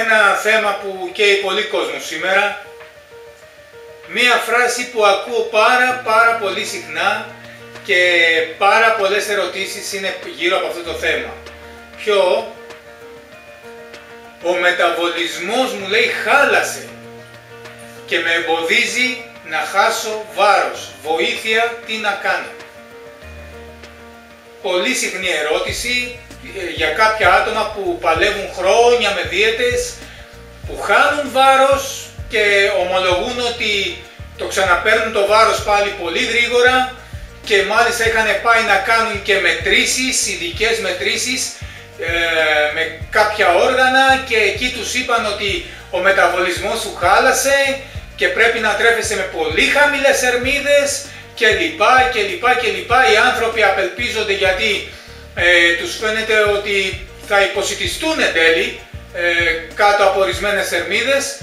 ένα θέμα που καίει πολύ κόσμο σήμερα, μία φράση που ακούω πάρα πολύ συχνά και πάρα πολλές ερωτήσεις είναι γύρω από αυτό το θέμα. Ποιο? Ο μεταβολισμός μου, λέει, χάλασε και με εμποδίζει να χάσω βάρος. Βοήθεια, τι να κάνω? Πολύ συχνή ερώτηση για κάποια άτομα που παλεύουν χρόνια με δίαιτες, που χάνουν βάρος και ομολογούν ότι το ξαναπαίρνουν το βάρος πάλι πολύ γρήγορα και μάλιστα είχαν πάει να κάνουν και μετρήσεις, ειδικές μετρήσεις με κάποια όργανα και εκεί τους είπαν ότι ο μεταβολισμός σου χάλασε και πρέπει να τρέφεσαι με πολύ χαμηλές θερμίδες και λοιπά. Οι άνθρωποι απελπίζονται γιατί τους φαίνεται ότι θα υποσυτιστούν εν τέλει κάτω από ορισμένες θερμίδες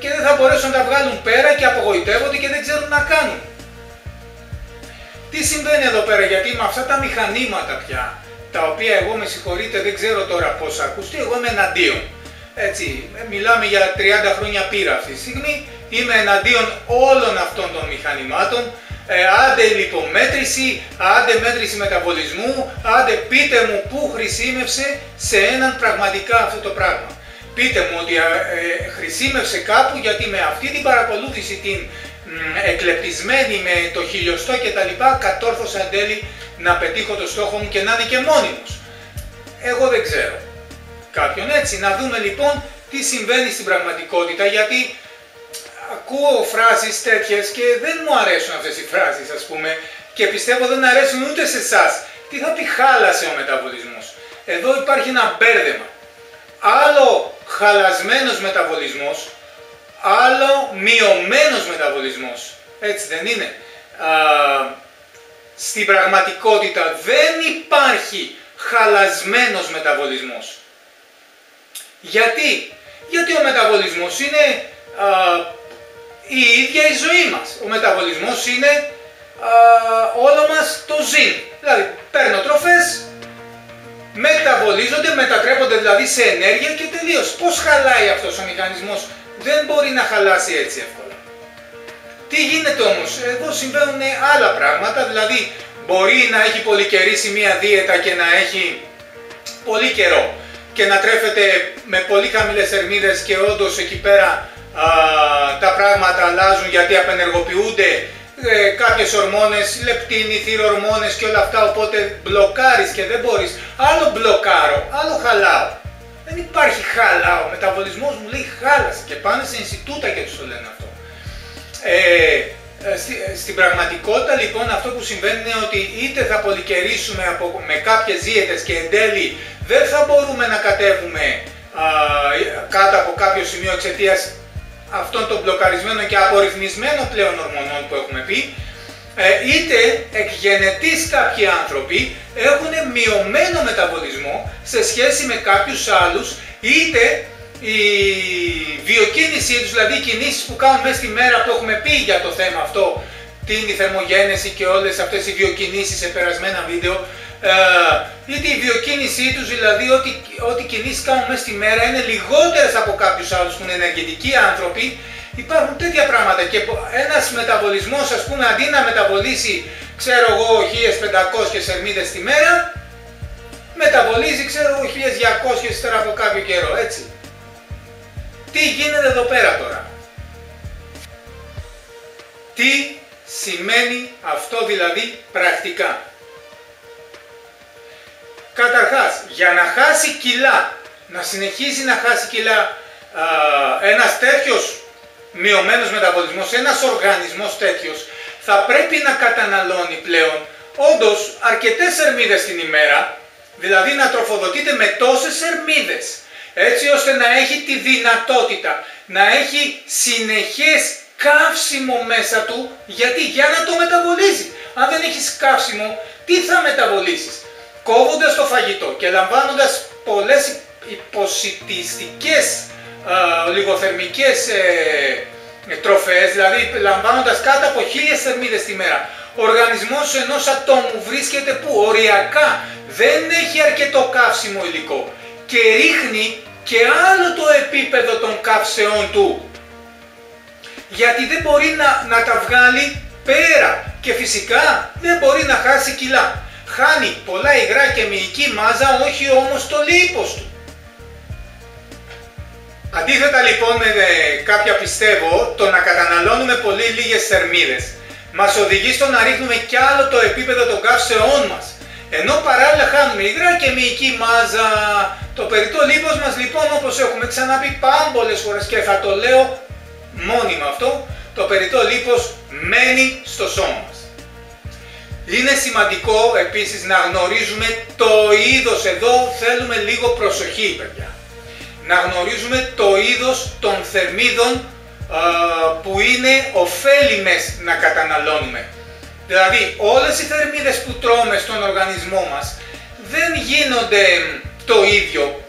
και δεν θα μπορέσουν να τα βγάλουν πέρα και απογοητεύονται και δεν ξέρουν να κάνουν. Τι συμβαίνει εδώ πέρα? Γιατί με αυτά τα μηχανήματα πια, τα οποία εγώ, με συγχωρείτε, δεν ξέρω τώρα πώς ακουστεί, εγώ είμαι εναντίον. Έτσι, μιλάμε για 30 χρόνια πείρα αυτή τη στιγμή, είμαι εναντίον όλων αυτών των μηχανημάτων. Άντε λιπομέτρηση, άντε μέτρηση μεταβολισμού, άντε πείτε μου πού χρησιμεύσε σε έναν πραγματικά αυτό το πράγμα. Πείτε μου ότι χρησιμεύσε κάπου, γιατί με αυτή την παρακολούθηση, την εκλεπτισμένη με το χιλιοστό κτλ, κατόρθωσα εν τέλει να πετύχω το στόχο μου και να είναι και μόνιμος. Εγώ δεν ξέρω κάποιον έτσι. Να δούμε λοιπόν τι συμβαίνει στην πραγματικότητα, γιατί ακούω φράσεις τέτοιες και δεν μου αρέσουν αυτές οι φράσεις, ας πούμε, και πιστεύω δεν αρέσουν ούτε σε εσάς. Τι θα πει χάλασε ο μεταβολισμός? Εδώ υπάρχει ένα μπέρδεμα. Άλλο χαλασμένος μεταβολισμός, άλλο μειωμένος μεταβολισμός. Έτσι δεν είναι? Στην πραγματικότητα δεν υπάρχει χαλασμένος μεταβολισμός. Γιατί? Γιατί ο μεταβολισμός είναι η ίδια η ζωή μας. Ο μεταβολισμός είναι όλο μας το ζήν. Δηλαδή παίρνω τροφές, μεταβολίζονται, μετατρέπονται δηλαδή σε ενέργεια και τελείως. Πώς χαλάει αυτός ο μηχανισμός? Δεν μπορεί να χαλάσει έτσι εύκολα. Τι γίνεται όμως? Εδώ συμβαίνουν άλλα πράγματα, δηλαδή μπορεί να έχει πολυκαιρίσει μία δίαιτα και να έχει πολύ καιρό και να τρέφεται με πολύ χαμηλές θερμίδες και όντως εκεί πέρα τα πράγματα αλλάζουν γιατί απενεργοποιούνται κάποιες ορμόνες, λεπτίνη, θυρορμόνες και όλα αυτά, οπότε μπλοκάρεις και δεν μπορείς. Άλλο μπλοκάρω, άλλο χαλάω. Δεν υπάρχει χαλάω. Ο μεταβολισμός μου, λέει, χάλασε και πάνε σε Ινστιτούτα και τους το λένε αυτό. Στην πραγματικότητα λοιπόν αυτό που συμβαίνει είναι ότι είτε θα πολυκαιρίσουμε με κάποιες δίαιτες και εν τέλει δεν θα μπορούμε να κατέβουμε κάτω από κάποιο σημείο εξαιτίας αυτών των μπλοκαρισμένων και απορριθμισμένων πλέον ορμονών που έχουμε πει, είτε εκ γενετής κάποιοι άνθρωποι έχουν μειωμένο μεταβολισμό σε σχέση με κάποιους άλλους, είτε η βιοκίνησή τους, δηλαδή οι κινήσεις που κάνουν μέσα στη μέρα που έχουμε πει για το θέμα αυτό, την θερμογένεση και όλες αυτές οι βιοκινήσεις σε περασμένα βίντεο, είτε η βιοκίνησή τους, δηλαδή ό,τι κινήσεις κάνουν μέσα στη μέρα είναι λιγότερες από κάποιους άλλους που είναι ενεργητικοί άνθρωποι. Υπάρχουν τέτοια πράγματα και ένας μεταβολισμός, ας πούμε, αντί να μεταβολίσει, ξέρω εγώ, 1500 θερμίδες τη μέρα, μεταβολίζει, ξέρω εγώ, 1200 ύστερα από κάποιο καιρό, έτσι. Τι γίνεται εδώ πέρα τώρα? Τι σημαίνει αυτό δηλαδή πρακτικά? Καταρχάς, για να χάσει κιλά, να συνεχίσει να χάσει κιλά ένας τέτοιος μειωμένος μεταβολισμός, ένας οργανισμός τέτοιος, θα πρέπει να καταναλώνει πλέον όντως αρκετές θερμίδες την ημέρα, δηλαδή να τροφοδοτείται με τόσες θερμίδες, έτσι ώστε να έχει τη δυνατότητα, να έχει συνεχές καύσιμο μέσα του, γιατί για να το μεταβολίζει. Αν δεν έχεις καύσιμο, τι θα μεταβολήσεις? Κόβοντας το φαγητό και λαμβάνοντας πολλές υποσυτιστικές λιγοθερμικές τροφές, δηλαδή λαμβάνοντας κάτω από 1000 θερμίδες τη μέρα, ο οργανισμός ενός ατόμου βρίσκεται που οριακά δεν έχει αρκετό καύσιμο υλικό και ρίχνει και άλλο το επίπεδο των καυσεών του, γιατί δεν μπορεί να τα βγάλει πέρα και φυσικά δεν μπορεί να χάσει κιλά. Χάνει πολλά υγρά και μυϊκή μάζα, όχι όμως το λίπος του. Αντίθετα λοιπόν με κάποια, πιστεύω, το να καταναλώνουμε πολύ λίγες θερμίδες μας οδηγεί στο να ρίχνουμε κι άλλο το επίπεδο των καυσεών μας, ενώ παράλληλα χάνουμε υγρά και μυϊκή μάζα. Το περιττό λίπος μας λοιπόν, όπως έχουμε ξαναπεί πάμπολες φορές και θα το λέω μόνιμα αυτό, το περιττό λίπος μένει στο σώμα μας. Είναι σημαντικό επίσης να γνωρίζουμε το είδος, εδώ θέλουμε λίγο προσοχή παιδιά, να γνωρίζουμε το είδος των θερμίδων που είναι ωφέλιμες να καταναλώνουμε. Δηλαδή όλες οι θερμίδες που τρώμε στον οργανισμό μας δεν γίνονται το ίδιο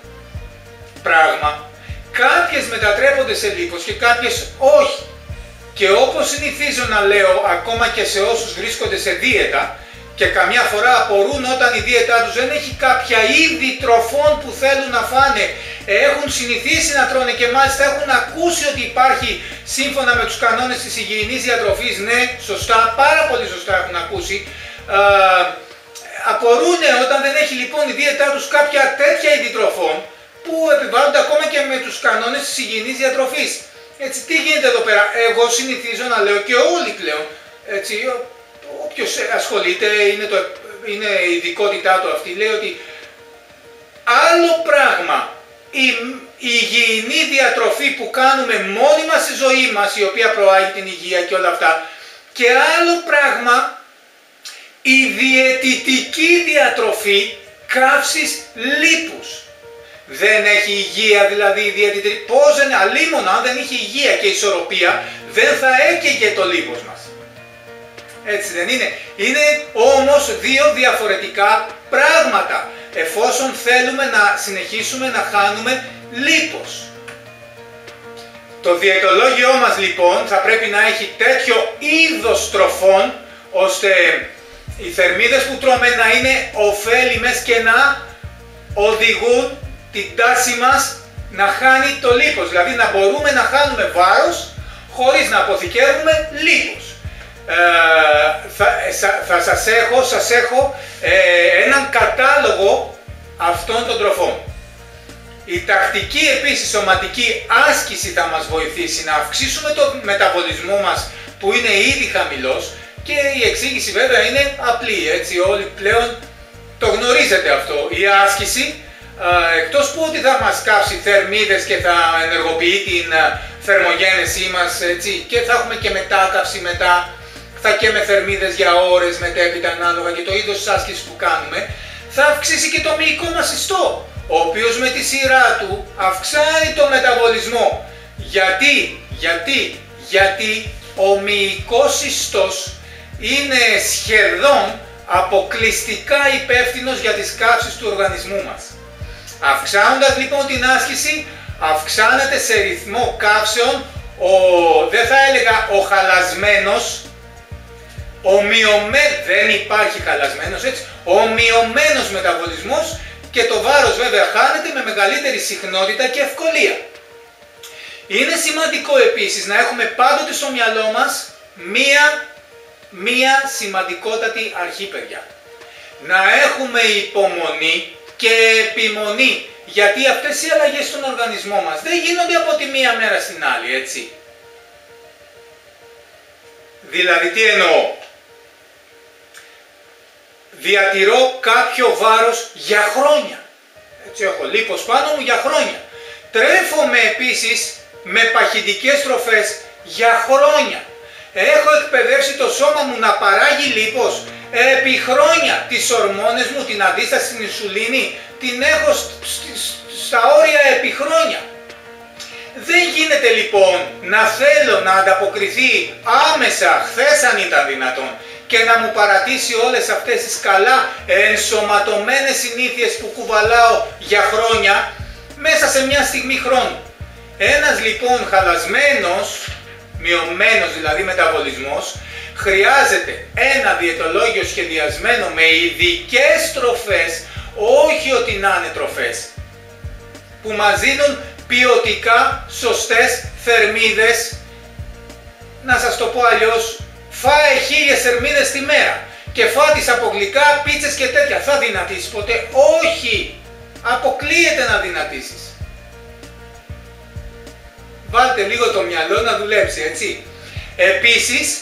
πράγμα. Κάποιες μετατρέπονται σε λίπος και κάποιες όχι. Και όπως συνηθίζω να λέω ακόμα και σε όσους βρίσκονται σε δίαιτα και καμιά φορά απορούν όταν η δίαιτά τους δεν έχει κάποια είδη τροφών που θέλουν να φάνε, έχουν συνηθίσει να τρώνε και μάλιστα έχουν ακούσει ότι υπάρχει σύμφωνα με τους κανόνες της υγιεινής διατροφής, ναι, σωστά, πάρα πολύ σωστά έχουν ακούσει, απορούν όταν δεν έχει λοιπόν η δίαιτά τους κάποια τέτοια είδη τροφών που επιβάλλονται ακόμα και με τους κανόνες της υγιεινής διατροφής. Έτσι, τι γίνεται εδώ πέρα, εγώ συνηθίζω να λέω και όλοι πλέον, έτσι, όποιος ασχολείται, είναι η ειδικότητά του αυτή, λέει ότι άλλο πράγμα η υγιεινή διατροφή που κάνουμε μόνοι μας στη ζωή μας, η οποία προάγει την υγεία και όλα αυτά, και άλλο πράγμα η διαιτητική διατροφή καύσης λίπους. Δεν έχει υγεία δηλαδή η διαιτητική, πώς δεν, αλίμονα αν δεν είχε υγεία και ισορροπία δεν θα έκαιγε το λίπος μας. Έτσι δεν είναι? Είναι όμως δύο διαφορετικά πράγματα εφόσον θέλουμε να συνεχίσουμε να χάνουμε λίπος. Το διαιτολόγιό μας λοιπόν θα πρέπει να έχει τέτοιο είδος τροφών ώστε οι θερμίδες που τρώμε να είναι ωφέλιμες και να οδηγούν την τάση μας να χάνει το λίπος, δηλαδή να μπορούμε να χάνουμε βάρος χωρίς να αποθηκεύουμε λίπος. Θα σας έχω έναν κατάλογο αυτών των τροφών. Η τακτική επίσης σωματική άσκηση θα μας βοηθήσει να αυξήσουμε το μεταβολισμό μας που είναι ήδη χαμηλός και η εξήγηση βέβαια είναι απλή, έτσι όλοι πλέον το γνωρίζετε αυτό. Η άσκηση εκτός που ότι θα μας κάψει θερμίδες και θα ενεργοποιεί την θερμογένεσή μας, έτσι, και θα έχουμε και μετάκαυση μετά, θα καίμε θερμίδες για ώρες μετέπειτα ανάλογα και το είδος της άσκησης που κάνουμε, θα αυξήσει και το μυϊκό μας ιστό, ο οποίος με τη σειρά του αυξάνει το μεταβολισμό. Γιατί ο μυϊκός ιστός είναι σχεδόν αποκλειστικά υπεύθυνος για τις κάψεις του οργανισμού μας. Αυξάνοντας λοιπόν την άσκηση, αυξάνεται σε ρυθμό καύσεων δεν θα έλεγα ο χαλασμένος, δεν υπάρχει χαλασμένος, έτσι, ομοιωμένος μεταβολισμός και το βάρος βέβαια χάνεται με μεγαλύτερη συχνότητα και ευκολία. Είναι σημαντικό επίσης να έχουμε πάντοτε στο μυαλό μας μία σημαντικότατη αρχή παιδιά. Να έχουμε υπομονή και επιμονή, γιατί αυτές οι αλλαγές στον οργανισμό μας δεν γίνονται από τη μία μέρα στην άλλη, έτσι. Δηλαδή τι εννοώ, διατηρώ κάποιο βάρος για χρόνια, έτσι έχω λίπος πάνω μου για χρόνια, τρέφομαι επίσης με παχυντικές τροφές για χρόνια, έχω εκπαιδεύσει το σώμα μου να παράγει λίπος επί χρόνια, τις ορμόνες μου, την αντίσταση στην ισουλίνη, την έχω στα όρια επί χρόνια. Δεν γίνεται λοιπόν να θέλω να ανταποκριθεί άμεσα, χθες αν ήταν δυνατόν, και να μου παρατήσει όλες αυτές τις καλά ενσωματωμένες συνήθειες που κουβαλάω για χρόνια μέσα σε μια στιγμή χρόνου. Ένας λοιπόν χαλασμένος, μειωμένος δηλαδή μεταβολισμός, χρειάζεται ένα διαιτολόγιο σχεδιασμένο με ειδικές τροφές, όχι ότι να είναι τροφές. που μας δίνουν ποιοτικά σωστές θερμίδες. Να σας το πω αλλιώς, φάε 1000 θερμίδες τη μέρα και φάτης από γλυκά, πίτσες και τέτοια. Θα δυνατήσεις ποτέ? Όχι! Αποκλείεται να δυνατήσεις. Βάλτε λίγο το μυαλό να δουλέψει, έτσι. Επίσης,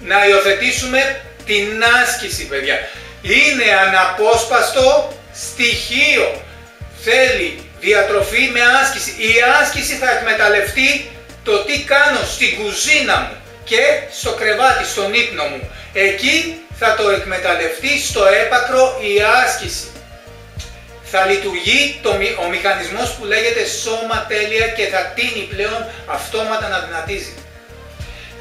να υιοθετήσουμε την άσκηση, παιδιά. Είναι αναπόσπαστο στοιχείο. Θέλει διατροφή με άσκηση. Η άσκηση θα εκμεταλλευτεί το τι κάνω στην κουζίνα μου και στο κρεβάτι, στον ύπνο μου. Εκεί θα το εκμεταλλευτεί στο έπακρο η άσκηση. Θα λειτουργεί ο μηχανισμός που λέγεται σώμα τέλεια και θα τίνει πλέον αυτόματα να δυνατίζει.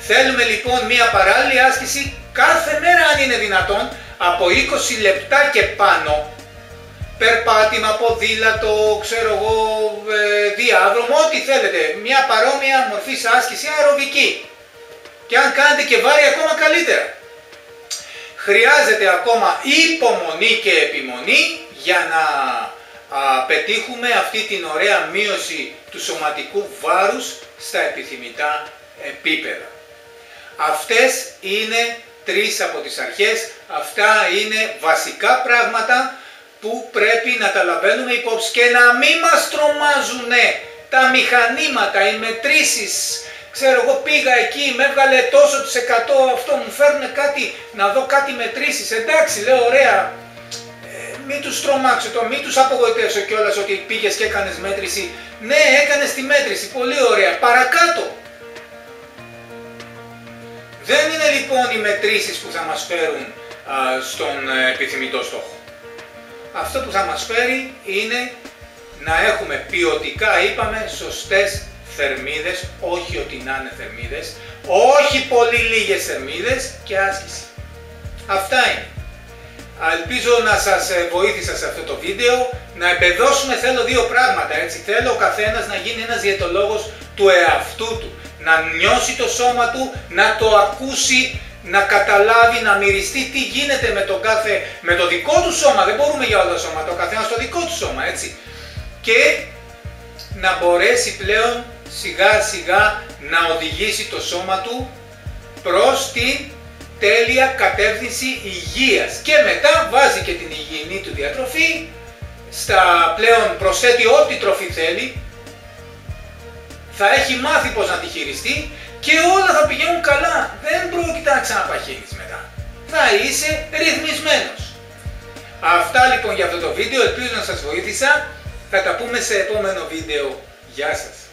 Θέλουμε λοιπόν μία παράλληλη άσκηση κάθε μέρα, αν είναι δυνατόν, από 20 λεπτά και πάνω. Περπάτημα, ποδήλατο, ξέρω εγώ, διάδρομο, ό,τι θέλετε. Μια παρόμοια μορφή άσκηση αεροβική. Και αν κάνετε και βάρη, ακόμα καλύτερα. Χρειάζεται ακόμα υπομονή και επιμονή για να πετύχουμε αυτή την ωραία μείωση του σωματικού βάρους στα επιθυμητά επίπεδα. Αυτές είναι τρεις από τις αρχές. Αυτά είναι βασικά πράγματα που πρέπει να τα λαμβάνουμε υπόψη και να μην μας τρομάζουν τα μηχανήματα, οι μετρήσεις. Ξέρω εγώ, πήγα εκεί, με έβγαλε τόσο τις 100, αυτό μου φέρνουν κάτι, να δω κάτι μετρήσεις. Εντάξει, λέω, ωραία, μην τους τρομάξω, μην τους απογοητεύσω κιόλας ότι πήγες και έκανες μέτρηση. Ναι, έκανες τη μέτρηση, πολύ ωραία, παρακάτω. Δεν είναι λοιπόν οι μετρήσεις που θα μας φέρουν στον επιθυμητό στόχο. Αυτό που θα μας φέρει είναι να έχουμε ποιοτικά, είπαμε, σωστές θερμίδες, όχι ότι να είναι θερμίδες, όχι πολύ λίγες θερμίδες και άσκηση. Αυτά είναι. Ελπίζω να σας βοήθησα σε αυτό το βίντεο, να εμπεδώσουμε, θέλω δύο πράγματα, έτσι. Θέλω ο καθένας να γίνει ένας διαιτολόγος του εαυτού του, να νιώσει το σώμα του, να το ακούσει, να καταλάβει, να μυριστεί τι γίνεται με το δικό του σώμα. Δεν μπορούμε για όλα τα σώματα, ο καθένας το δικό του σώμα, έτσι. Και να μπορέσει πλέον σιγά σιγά να οδηγήσει το σώμα του προς την τέλεια κατεύθυνση υγείας. Και μετά βάζει και την υγιεινή του διατροφή, στα πλέον προσθέτει ό,τι τροφή θέλει, θα έχει μάθει πώς να τη χειριστεί και όλα θα πηγαίνουν καλά. Δεν πρόκειται να ξαναπαχύνεις μετά. Θα είσαι ρυθμισμένος. Αυτά λοιπόν για αυτό το βίντεο. Ελπίζω να σας βοήθησα. Θα τα πούμε σε επόμενο βίντεο. Γεια σας.